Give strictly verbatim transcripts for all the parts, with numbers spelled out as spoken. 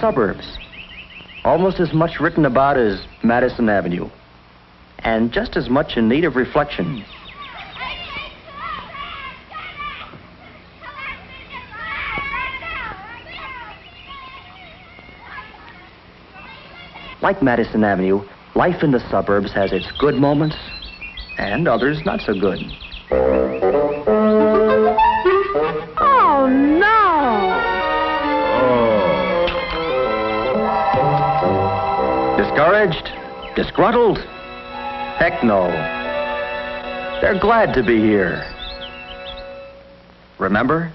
suburbs. Almost as much written about as Madison Avenue, and just as much in need of reflection. Like Madison Avenue, life in the suburbs has its good moments and others not so good. Oh, no! Oh. Discouraged? Disgruntled? Heck no. They're glad to be here. Remember?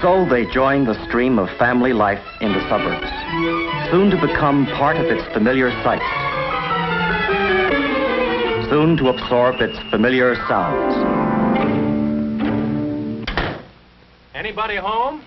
So they join the stream of family life in the suburbs, soon to become part of its familiar sights, soon to absorb its familiar sounds. Anybody home?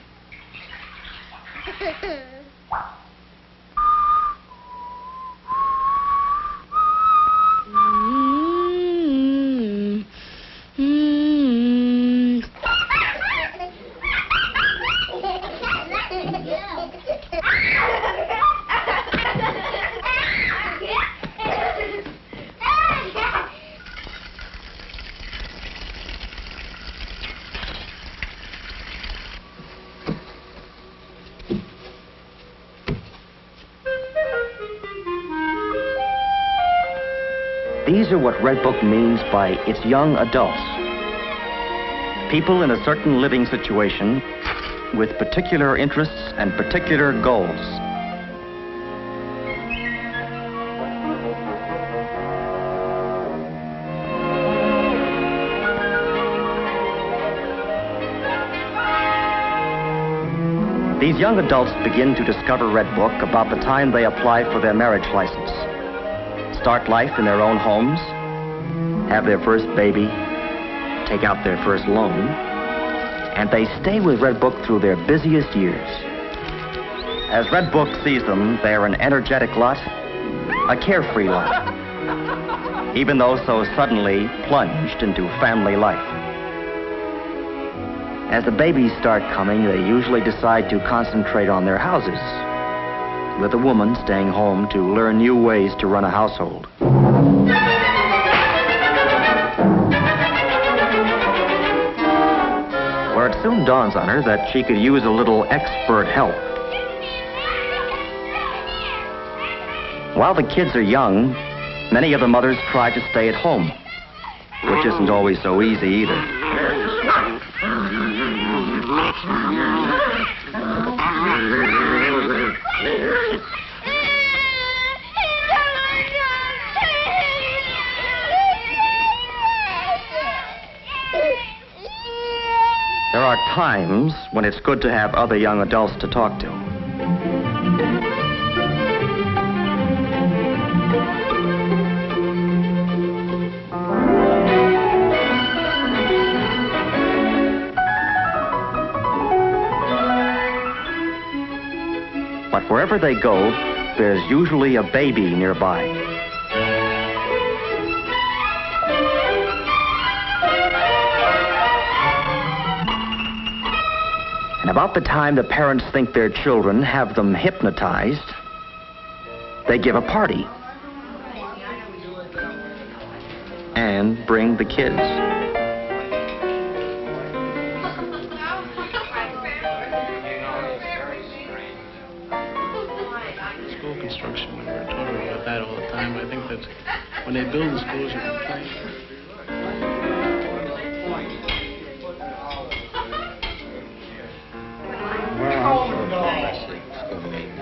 These are what Redbook means by its young adults. People in a certain living situation with particular interests and particular goals. These young adults begin to discover Redbook about the time they apply for their marriage license. Start life in their own homes, have their first baby, take out their first loan, and they stay with Redbook through their busiest years. As Redbook sees them, they're an energetic lot, a carefree lot, even though so suddenly plunged into family life. As the babies start coming, they usually decide to concentrate on their houses, with a woman staying home to learn new ways to run a household. Where it soon dawns on her that she could use a little expert help. While the kids are young, many of the mothers try to stay at home, which isn't always so easy either. There are times when it's good to have other young adults to talk to. But wherever they go, there's usually a baby nearby. About the time the parents think their children have them hypnotized, they give a party and bring the kids. School construction, we were talking about that all the time. I think that when they build the schools, you can play.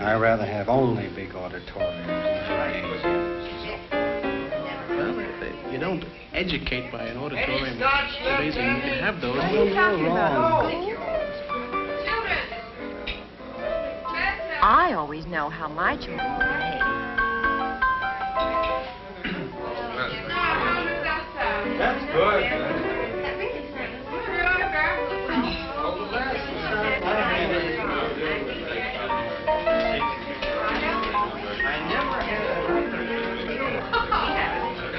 I'd rather have only big auditoriums. You don't educate by an auditorium. It's amazing you can have those. I know you're wrong. I always know how my children behave. That's good.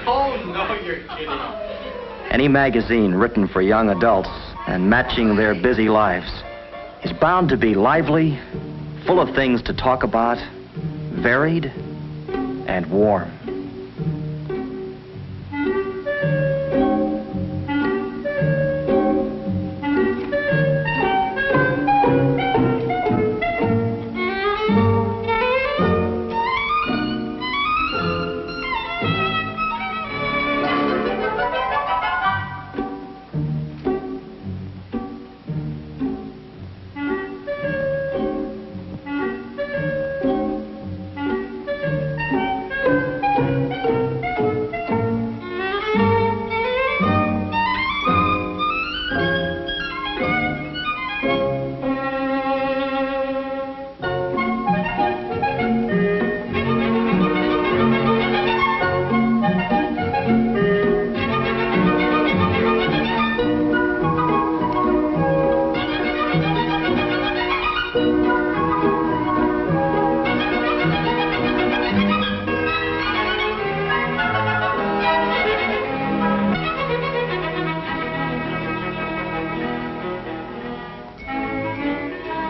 Oh, no, you're kidding. Any magazine written for young adults and matching their busy lives is bound to be lively, full of things to talk about, varied and warm.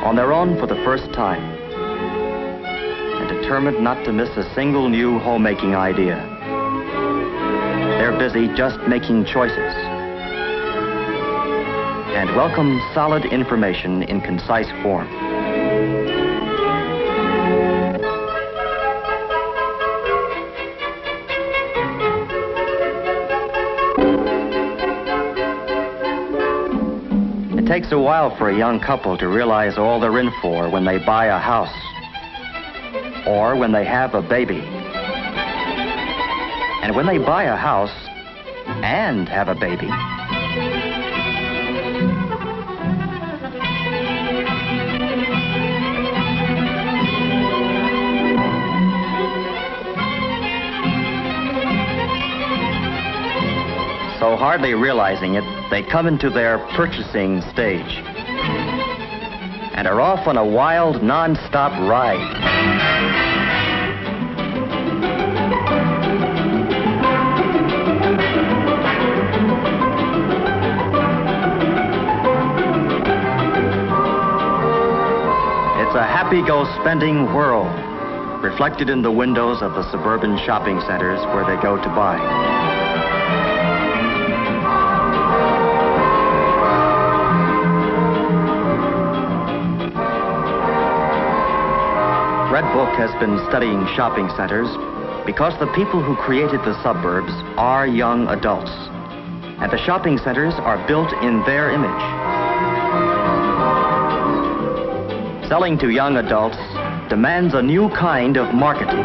On their own for the first time, and determined not to miss a single new homemaking idea. They're busy just making choices. And welcome solid information in concise form. It takes a while for a young couple to realize all they're in for when they buy a house or when they have a baby. And when they buy a house and have a baby. So hardly realizing it, they come into their purchasing stage and are off on a wild, non-stop ride. It's a happy-go-spending whirl, reflected in the windows of the suburban shopping centers where they go to buy. Redbook has been studying shopping centers because the people who created the suburbs are young adults, and the shopping centers are built in their image. Selling to young adults demands a new kind of marketing.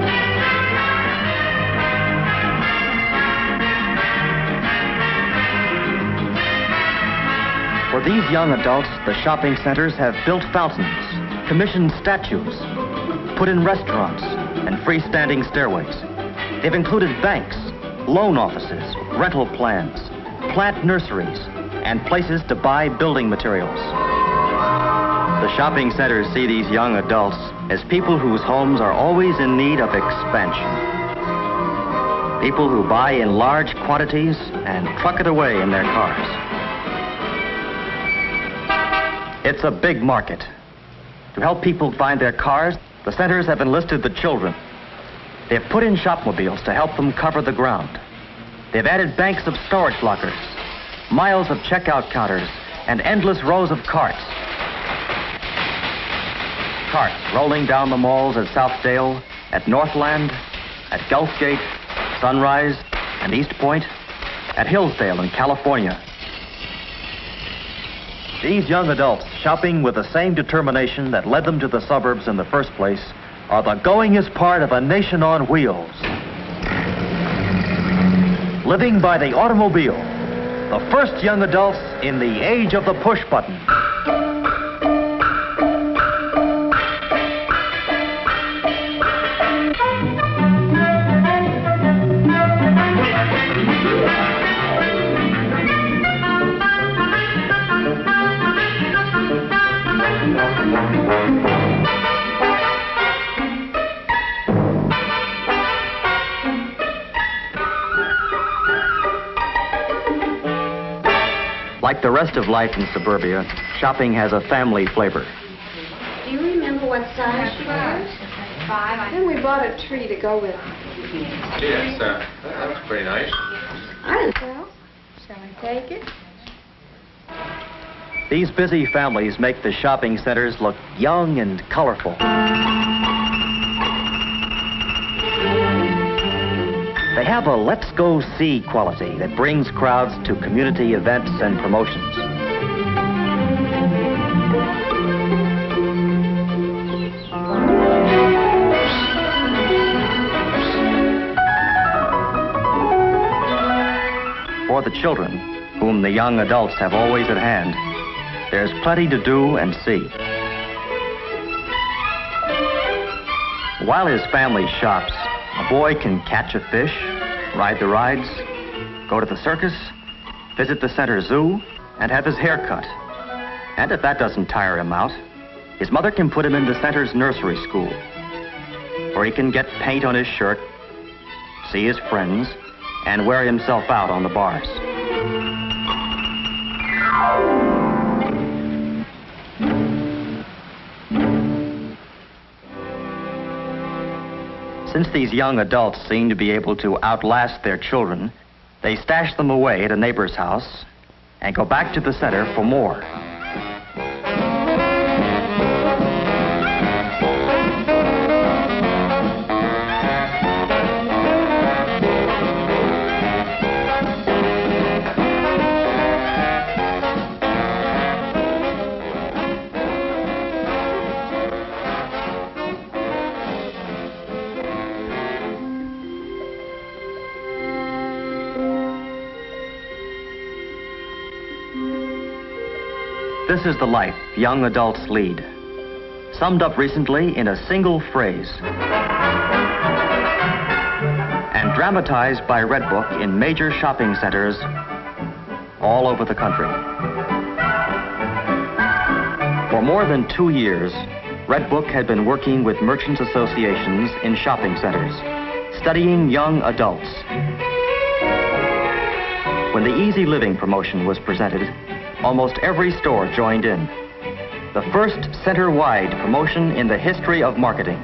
For these young adults, the shopping centers have built fountains, commissioned statues, put in restaurants and freestanding stairways. They've included banks, loan offices, rental plans, plant nurseries, and places to buy building materials. The shopping centers see these young adults as people whose homes are always in need of expansion. People who buy in large quantities and truck it away in their cars. It's a big market. To help people find their cars, the centers have enlisted the children. They've put in shopmobiles to help them cover the ground. They've added banks of storage lockers, miles of checkout counters, and endless rows of carts. Carts rolling down the malls at Southdale, at Northland, at Gulfgate, Sunrise, and East Point, at Hillsdale in California. These young adults, shopping with the same determination that led them to the suburbs in the first place, are the goingest part of a nation on wheels. Living by the automobile, the first young adults in the age of the push button. Like the rest of life in suburbia, shopping has a family flavor. Do you remember what size she was? Five. Then we bought a tree to go with. Yes, uh, that looks pretty nice. I well, shall I take it? These busy families make the shopping centers look young and colorful. They have a let's go see quality that brings crowds to community events and promotions. For the children, whom the young adults have always at hand, there's plenty to do and see. While his family shops, a boy can catch a fish, ride the rides, go to the circus, visit the center zoo, and have his hair cut. And if that doesn't tire him out, his mother can put him in the center's nursery school, or he can get paint on his shirt, see his friends, and wear himself out on the bars. Since these young adults seem to be able to outlast their children, they stash them away at a neighbor's house and go back to the center for more. This is the life young adults lead, summed up recently in a single phrase, and dramatized by Redbook in major shopping centers all over the country. For more than two years, Redbook had been working with merchants' associations in shopping centers, studying young adults. When the Easy Living promotion was presented, almost every store joined in. The first center-wide promotion in the history of marketing.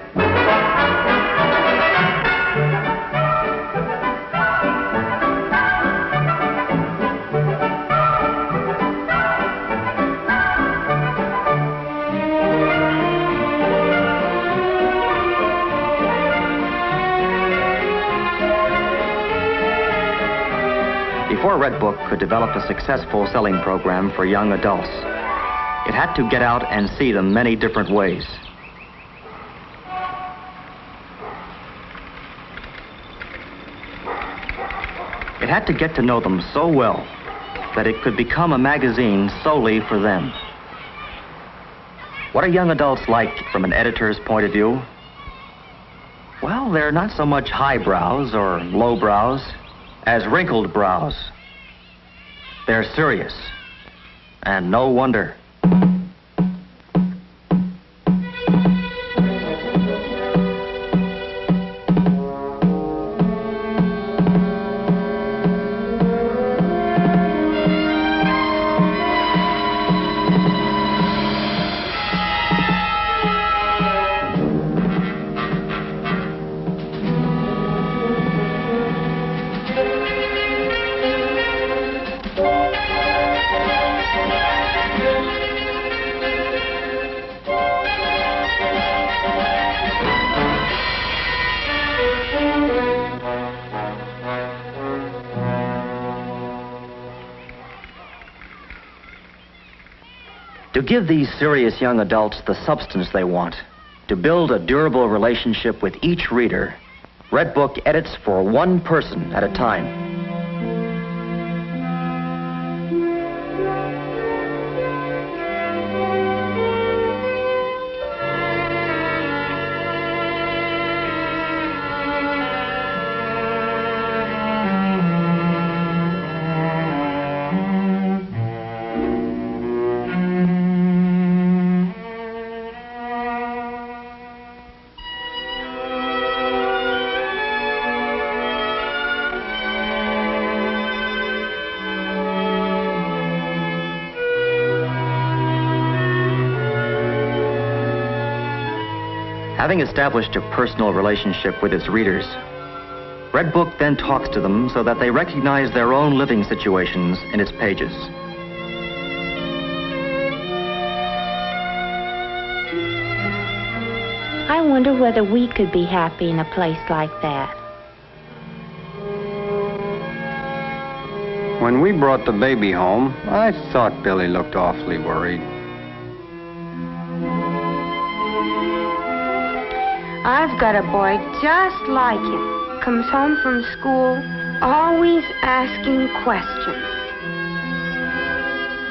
Before Redbook could develop a successful selling program for young adults, it had to get out and see them many different ways. It had to get to know them so well that it could become a magazine solely for them. What are young adults like from an editor's point of view? Well, they're not so much highbrows or lowbrows as wrinkled brows. They're serious, and no wonder. To give these serious young adults the substance they want, to build a durable relationship with each reader, Redbook edits for one person at a time. Having established a personal relationship with its readers, Redbook then talks to them so that they recognize their own living situations in its pages. I wonder whether we could be happy in a place like that. When we brought the baby home, I thought Billy looked awfully worried. I've got a boy just like him. Comes home from school, always asking questions.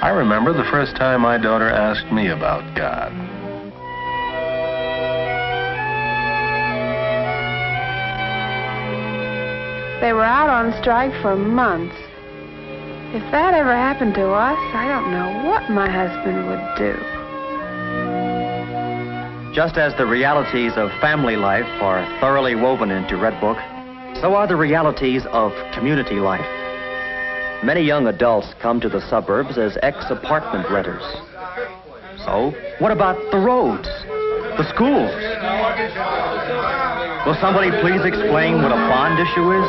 I remember the first time my daughter asked me about God. They were out on strike for months. If that ever happened to us, I don't know what my husband would do. Just as the realities of family life are thoroughly woven into Redbook, so are the realities of community life. Many young adults come to the suburbs as ex-apartment renters. So, what about the roads? The schools? Will somebody please explain what a bond issue is?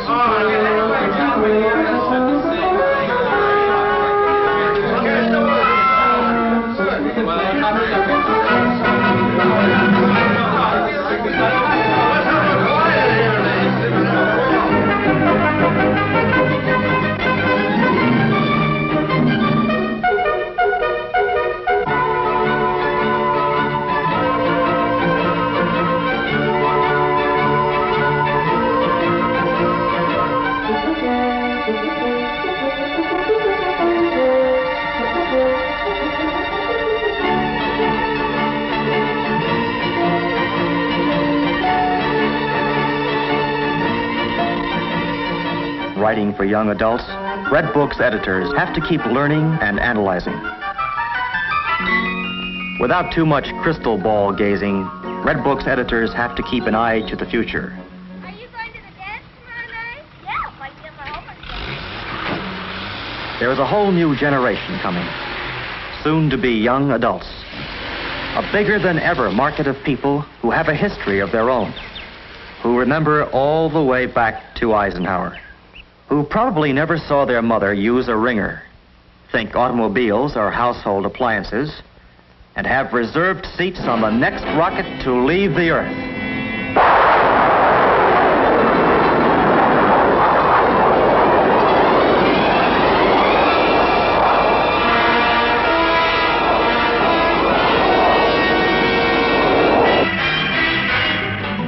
Writing for young adults, Redbook's editors have to keep learning and analyzing. Without too much crystal ball gazing, Redbook's editors have to keep an eye to the future. Are you going to the dance tomorrow night? Yeah, if I get my homework. There is a whole new generation coming, soon to be young adults. A bigger than ever market of people who have a history of their own, who remember all the way back to Eisenhower, who probably never saw their mother use a ringer, think automobiles are household appliances, and have reserved seats on the next rocket to leave the Earth.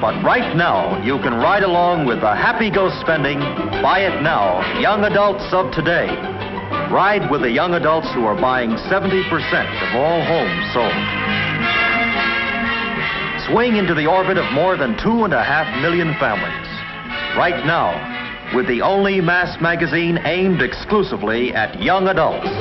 But right now, you can ride along with the happy-go-spending, buy it now, young adults of today. Ride with the young adults who are buying seventy percent of all homes sold. Swing into the orbit of more than two and a half million families. Right now, with the only mass magazine aimed exclusively at young adults.